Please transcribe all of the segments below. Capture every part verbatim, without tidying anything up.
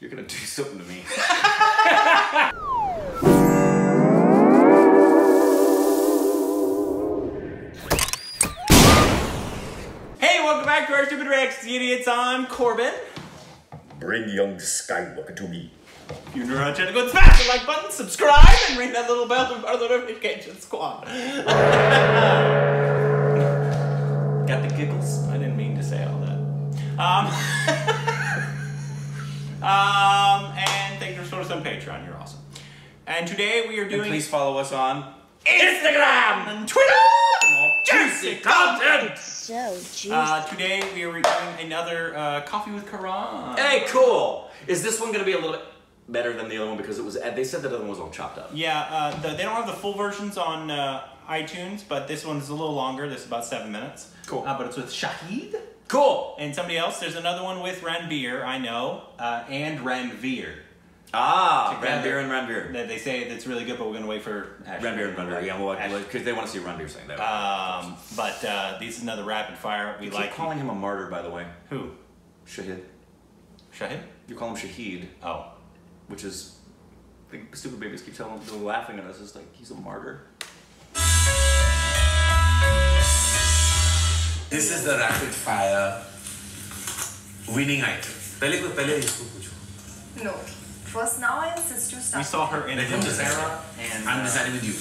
You're gonna do something to me. Hey, welcome back to our Stupid Rex, the idiots. I'm Corbin. Bring young Skywalker to me. If you're new around channel, go and smash the like button, subscribe, and ring that little bell to our little notification squad. Got the giggles? I didn't mean to say all that. Um, um, and thanks for supporting us on Patreon. You're awesome. And today we are doing. And please follow us on Instagram and Twitter. Juicy content! So juicy. Uh, today we are doing another uh, Coffee with Karan. Hey, cool! Is this one gonna be a little bit better than the other one because it was? They said the other one was all chopped up. Yeah, uh, the, they don't have the full versions on uh, iTunes, but this one's a little longer. This is about seven minutes. Cool. Uh, but it's with Shahid. Cool. And somebody else. There's another one with Ranbir, I know, uh, and Ranveer. Ah, together. Ranbir and Ranbir. That they say that's really good, but we're gonna wait for Ashley. Ranbir and Ranbir. Yeah, we'll because they want to see Ranbir saying that. Um, but uh, this is another rapid fire. We you like keep calling him a martyr, by the way. Who? Shahid. Shahid? You call him Shahid. Oh, which is the stupid babies keep telling them, laughing at us. It's like he's a martyr. This is the rapid fire winning item. Pehle ko pehle isko pucho. No. First, now I insist you start. We saw her in the era, and I'm uh, deciding with you.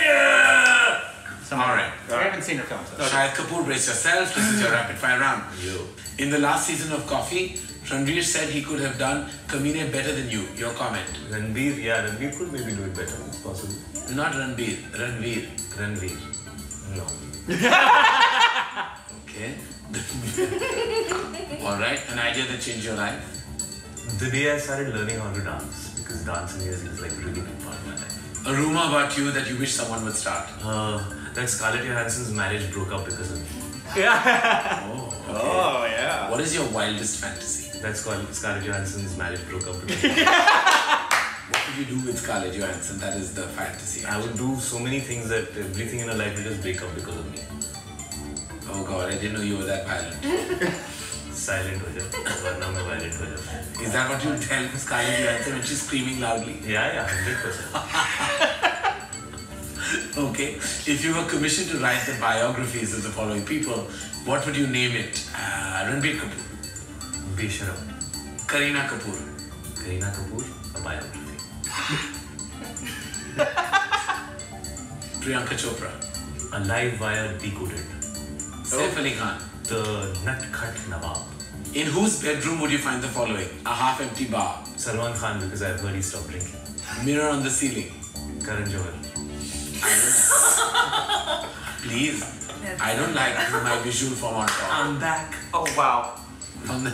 Yeah! So, all right. I right. haven't seen her film. So. Shahid Kapoor, brace yourself. This is your rapid fire round. You. In the last season of Coffee, Ranbir said he could have done Kameene better than you. Your comment. Ranbir, yeah, Ranbir could maybe do it better. It's possible. Yeah. Not Ranbir, Ranveer. Ranveer. No. Okay. All right. An idea that changed your life. The day I started learning how to dance, because dancing is, is like a really big part of my life. A rumor about you that you wish someone would start. Uh, that Scarlett Johansson's marriage broke up because of you. Yeah. Oh, okay. Oh, yeah. What is your wildest fantasy? That Scarlett Johansson's marriage broke up because of you. What would you do with Scarlett Johansson? That is the fantasy. I would do so many things that everything in her life will just break up because of me. Oh god, I didn't know you were that violent. Silent ho ja. Is that what you tell Scarlett Johansson when she's screaming loudly? Yeah, yeah, one hundred percent. Okay, if you were commissioned to write the biographies of the following people, what would you name it? Uh, Ranbir Kapoor. Beshara. Kareena Kapoor. Kareena Kapoor, a biography. Priyanka Chopra. A live wire decoded. Saif Ali Khan. The Nutcut Nawab. In whose bedroom would you find the following? A half empty bar. Sarwan Khan, because I've heard he stopped drinking. Mirror on the ceiling. Karan Johar. Please. I don't like my visual form on top. I'm back. Oh wow. On the...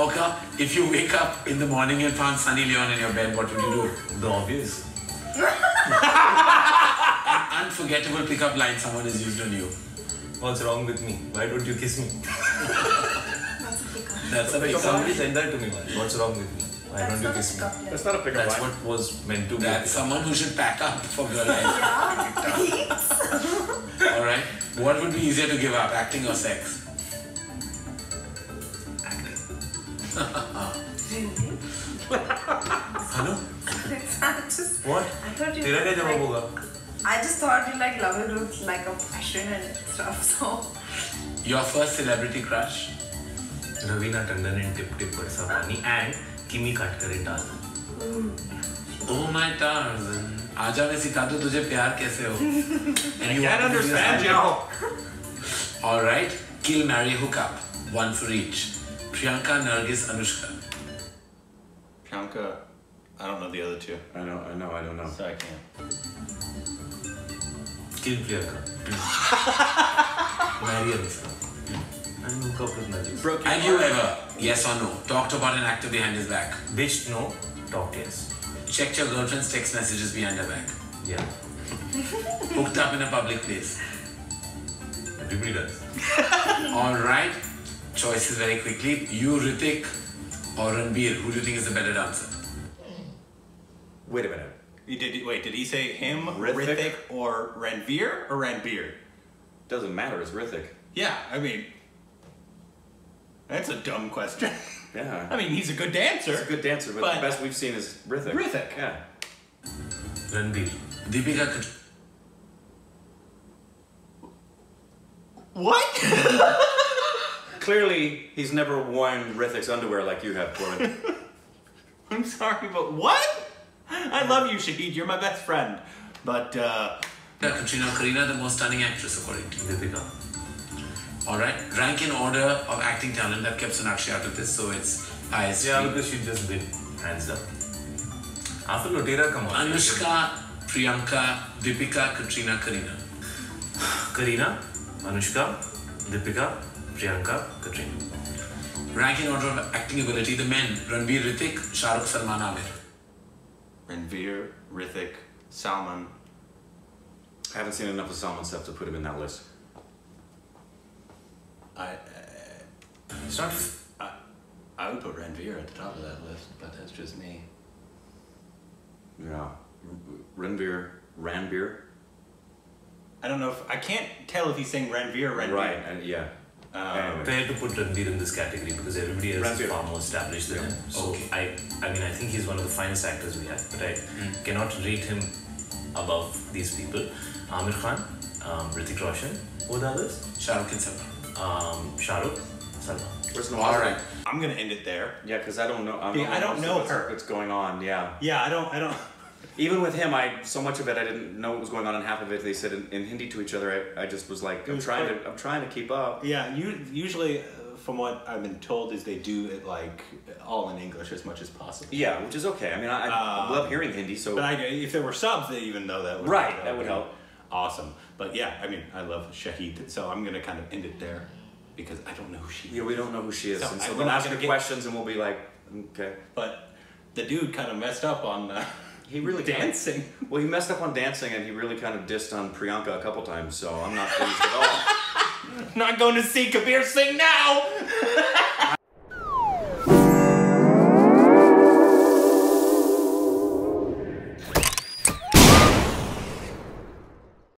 Okay, if you wake up in the morning and found Sunny Leone in your bed, what would you do? The obvious. An unforgettable pickup line someone has used on you. What's wrong with me? Why don't you kiss me? That's a pickup. That's a pickup. Somebody said that to me once. What's wrong with me? Why that's don't you kiss me? Line. That's not a pickup. That's line. What was meant to be. That's someone who should pack up for girl life. Yeah. Alright. What would be easier to give up? Acting or sex? Acting. Hello? I just, what? I thought you were I just thought you like love it like a passion and stuff, so... Your first celebrity crush? Navina Tandan and Tip Tip Parsavani and Kimi Katkarita. Oh my Tarzan, Aja mein sikha do tujhe pyar kaise ho. I can't understand you. Alright, kill, marry, hook up. One for each. Priyanka, Nargis, Anushka. Priyanka, I don't know the other two. I know, I know, I don't know. So I can't. Kill Priyanka. Marry Anushka. And hook up with Nargis. Have you ever, yes or no, talked about an actor behind his back? Bitch, no. Talked yes. Checked your girlfriend's text messages behind her back? Yeah. Hooked up in a public place? Everybody does. Alright. Choices very quickly. You, Hrithik or Ranbir, who do you think is the better dancer? Wait a minute. You did, wait, did he say him, Hrithik. Hrithik, or Ranveer, or Ranbir? Doesn't matter, it's Hrithik. Yeah, I mean, that's a dumb question. Yeah. I mean, he's a good dancer. He's a good dancer, but, but the best we've seen is Hrithik. Hrithik. Yeah. Ranbir. Deepika could... What? Clearly, he's never worn Rithik's underwear like you have, Corbin. I'm sorry, but what? I love you, Shahid. You're my best friend. But, uh... Yeah, Katrina, Kareena, the most stunning actress, according to Deepika. Alright, rank in order of acting talent. That kept Sonakshi out of this, so it's highest. Yeah, look, she just did. Hands up. After Lotera, come on. Anushka, Priyanka, Deepika, Katrina, Kareena. Kareena, Anushka, Deepika, Priyanka, Katrina. Rank in order of acting ability. The men, Ranbir, Hrithik, Shahrukh, Salman, Aamir. Ranbir, Hrithik, Salman. I haven't seen enough of Salman stuff to put him in that list. I, uh, it's not, I, I would put Ranveer at the top of that list, but that's just me. Yeah, Ranveer, Ranbir. I don't know if, I can't tell if he's saying Ranveer or Ranbir. Right, uh, yeah. Um, anyway. They had to put Ranbir in this category because everybody else Ranbir. is far more established than yeah. him. So okay. I, I mean, I think he's one of the finest actors we have, but I mm. cannot rate him above these people. Amir Khan, um, Hrithik Roshan, who are the others? Shahrukh and Salman. Um, Shahrukh, Salman. Where's Nawaz? All right, I'm gonna end it there. Yeah, because I don't know. I don't, yeah, know, I don't know what's, her. What's going on? Yeah. Yeah, I don't. I don't. Even with him, I so much of it I didn't know what was going on, and half of it they said in, in Hindi to each other. I, I just was like, I'm was trying quite, to, I'm trying to keep up. Yeah, you usually, uh, from what I've been told, is they do it like all in English as much as possible. Yeah, which is okay. I mean, I, I uh, love hearing Hindi. So, but I, if there were subs, they even though that would right, help, that would help. Awesome. But yeah, I mean, I love Shahid, so I'm going to kind of end it there because I don't know who she is. Yeah, we don't know who she is. So, and so we'll ask her questions and we'll be like, okay. But the dude kind of messed up on uh, he really dancing. Kind of, well, he messed up on dancing and he really kind of dissed on Priyanka a couple times, so I'm not pleased at all. Not going to see Kabir Singh now!